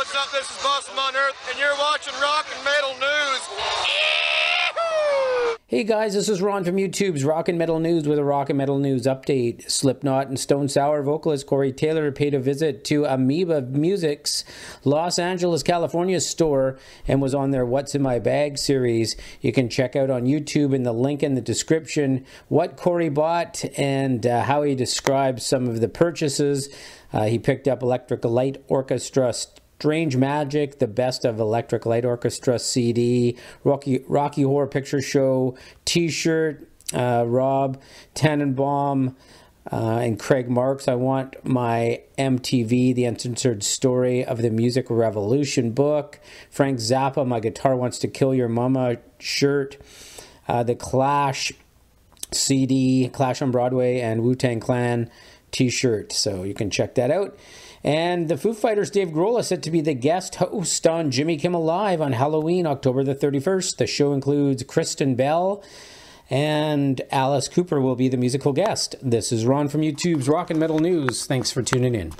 what's up? This is Boston on Earth, and you're watching Rock and Metal News. Hey guys, this is Ron from YouTube's Rock and Metal News with a Rock and Metal News update. Slipknot and Stone Sour vocalist Corey Taylor paid a visit to Amoeba Music's Los Angeles, California store and was on their What's in My Bag series. You can check out on YouTube in the link in the description what Corey bought and how he describes some of the purchases. He picked up Electric Light Orchestra, Strange Magic, the best of Electric Light Orchestra CD, Rocky Horror Picture Show t-shirt, Rob Tannenbaum and Craig Marks. I want my MTV, The Uncensored Story of the Music Revolution book, Frank Zappa, My Guitar Wants to Kill Your Mama shirt, The Clash CD, Clash on Broadway, and Wu-Tang Clan t-shirt, so you can check that out. And the Foo Fighters' Dave Grohl is set to be the guest host on Jimmy Kimmel Live on Halloween, October the 31st. The show includes Kristen Bell, and Alice Cooper will be the musical guest. This is Ron from YouTube's Rock and Metal News. Thanks for tuning in.